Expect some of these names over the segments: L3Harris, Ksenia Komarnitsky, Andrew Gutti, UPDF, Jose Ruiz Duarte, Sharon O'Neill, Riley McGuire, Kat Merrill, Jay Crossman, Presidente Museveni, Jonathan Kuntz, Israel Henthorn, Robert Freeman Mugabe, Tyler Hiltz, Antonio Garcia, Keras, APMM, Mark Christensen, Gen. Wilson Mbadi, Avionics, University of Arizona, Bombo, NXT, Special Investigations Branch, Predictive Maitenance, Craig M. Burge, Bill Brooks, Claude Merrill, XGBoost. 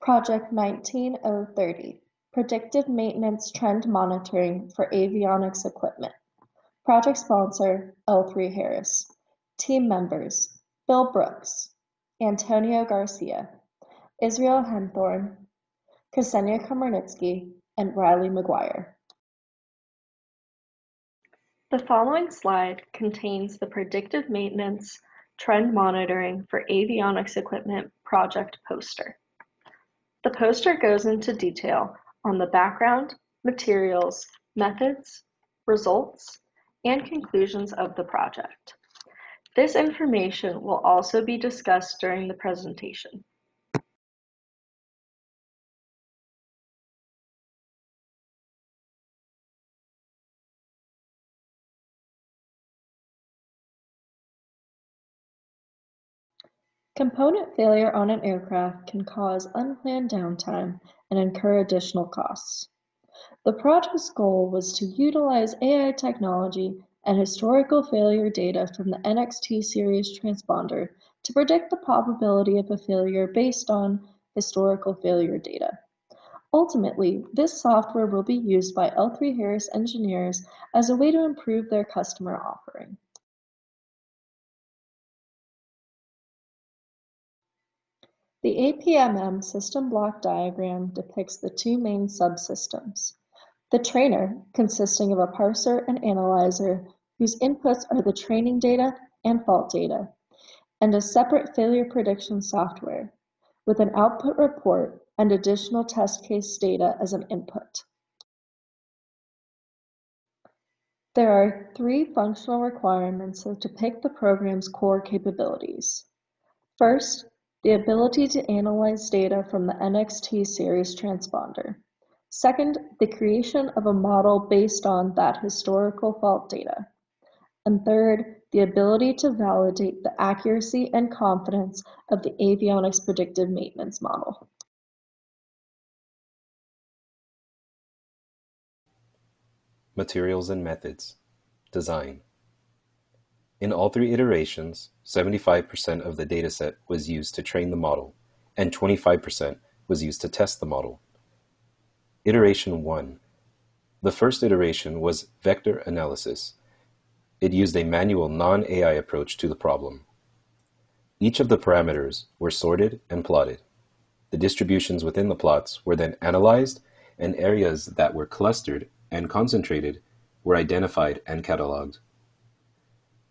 Project 19030, Predictive Maintenance Trend Monitoring for Avionics Equipment. Project sponsor, L3Harris. Team members, Bill Brooks, Antonio Garcia, Israel Henthorn, Ksenia Komarnitsky, and Riley McGuire. The following slide contains the Predictive Maintenance Trend Monitoring for Avionics Equipment project poster. The poster goes into detail on the background, materials, methods, results, and conclusions of the project. This information will also be discussed during the presentation. Component failure on an aircraft can cause unplanned downtime and incur additional costs. The project's goal was to utilize AI technology and historical failure data from the NXT series transponder to predict the probability of a failure based on historical failure data. Ultimately, this software will be used by L3Harris engineers as a way to improve their customer offering. The APMM system block diagram depicts the two main subsystems. The trainer, consisting of a parser and analyzer, whose inputs are the training data and fault data, and a separate failure prediction software, with an output report and additional test case data as an input. There are three functional requirements that depict the program's core capabilities. First, the ability to analyze data from the NXT series transponder. Second, the creation of a model based on that historical fault data. And third, the ability to validate the accuracy and confidence of the avionics predictive maintenance model. Materials and methods. Design. In all three iterations, 75% of the dataset was used to train the model, and 25% was used to test the model. Iteration 1. The first iteration was vector analysis. It used a manual non-AI approach to the problem. Each of the parameters were sorted and plotted. The distributions within the plots were then analyzed, and areas that were clustered and concentrated were identified and cataloged.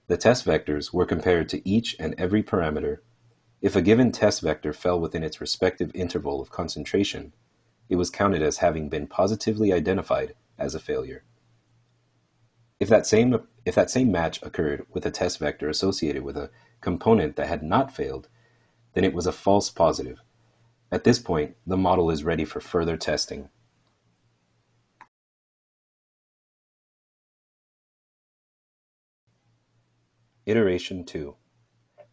The test vectors were compared to each and every parameter. If a given test vector fell within its respective interval of concentration, it was counted as having been positively identified as a failure. If that same match occurred with a test vector associated with a component that had not failed, then it was a false positive. At this point, the model is ready for further testing. Iteration 2.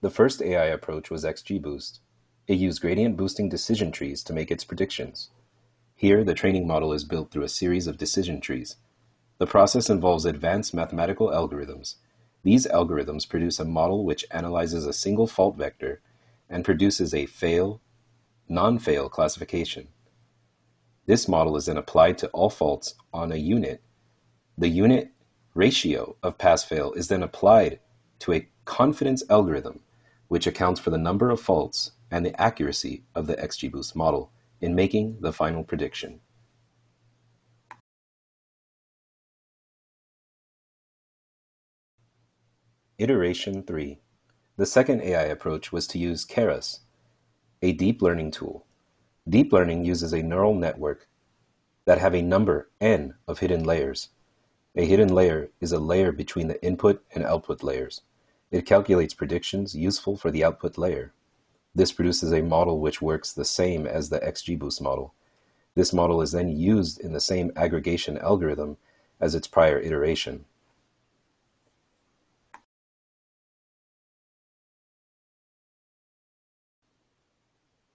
The first AI approach was XGBoost. It used gradient boosting decision trees to make its predictions. Here, the training model is built through a series of decision trees. The process involves advanced mathematical algorithms. These algorithms produce a model which analyzes a single fault vector and produces a fail, non-fail classification. This model is then applied to all faults on a unit. The unit ratio of pass-fail is then applied to a confidence algorithm, which accounts for the number of faults and the accuracy of the XGBoost model in making the final prediction. Iteration 3. The second AI approach was to use Keras, a deep learning tool. Deep learning uses a neural network that have a number n of hidden layers. A hidden layer is a layer between the input and output layers. It calculates predictions useful for the output layer. This produces a model which works the same as the XGBoost model. This model is then used in the same aggregation algorithm as its prior iteration.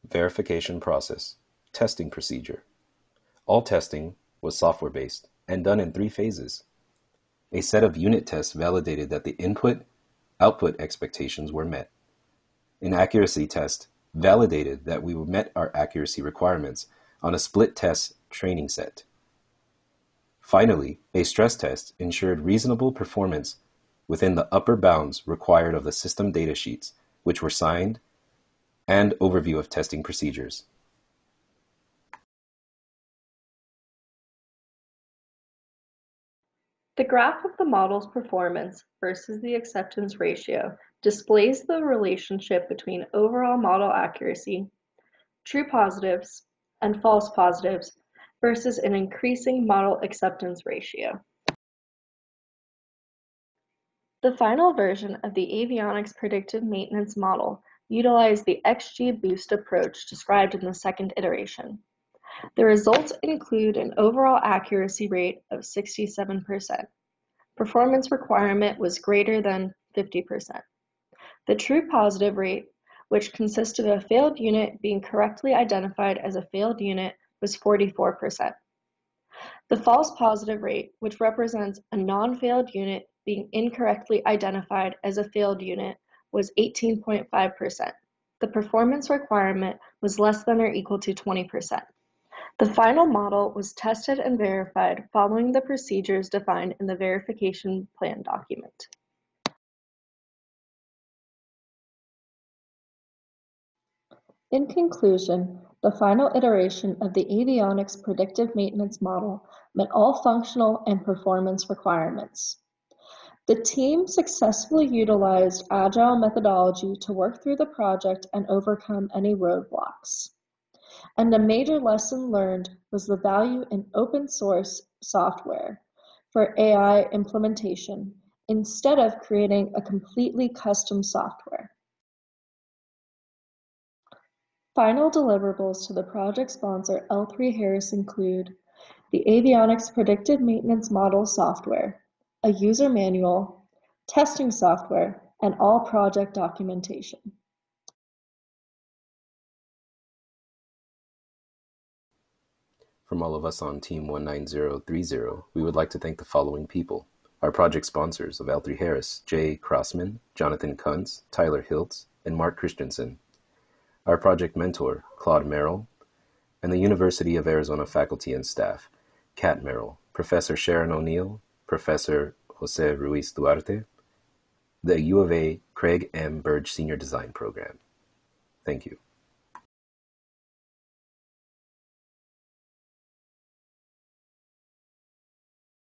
Verification process. Testing procedure. All testing was software-based and done in three phases. A set of unit tests validated that the input output expectations were met. An accuracy test validated that we met our accuracy requirements on a split test training set. Finally, a stress test ensured reasonable performance within the upper bounds required of the system data sheets, which were signed, and overview of testing procedures. The graph of the model's performance versus the acceptance ratio displays the relationship between overall model accuracy, true positives, and false positives versus an increasing model acceptance ratio. The final version of the avionics predictive maintenance model utilized the XGBoost approach described in the second iteration. The results include an overall accuracy rate of 67%. Performance requirement was greater than 50%. The true positive rate, which consisted of a failed unit being correctly identified as a failed unit, was 44%. The false positive rate, which represents a non-failed unit being incorrectly identified as a failed unit, was 18.5%. The performance requirement was less than or equal to 20%. The final model was tested and verified following the procedures defined in the verification plan document. In conclusion, the final iteration of the avionics predictive maintenance model met all functional and performance requirements. The team successfully utilized agile methodology to work through the project and overcome any roadblocks. And a major lesson learned was the value in open source software for AI implementation instead of creating a completely custom software. Final deliverables to the project sponsor L3Harris include the avionics predictive maintenance model software, a user manual, testing software, and all project documentation. From all of us on Team 19030, we would like to thank the following people: our project sponsors of L3Harris, Jay Crossman, Jonathan Kuntz, Tyler Hiltz, and Mark Christensen, our project mentor, Claude Merrill, and the University of Arizona faculty and staff, Kat Merrill, Professor Sharon O'Neill, Professor Jose Ruiz Duarte, the U of A Craig M. Burge Senior Design Program. Thank you.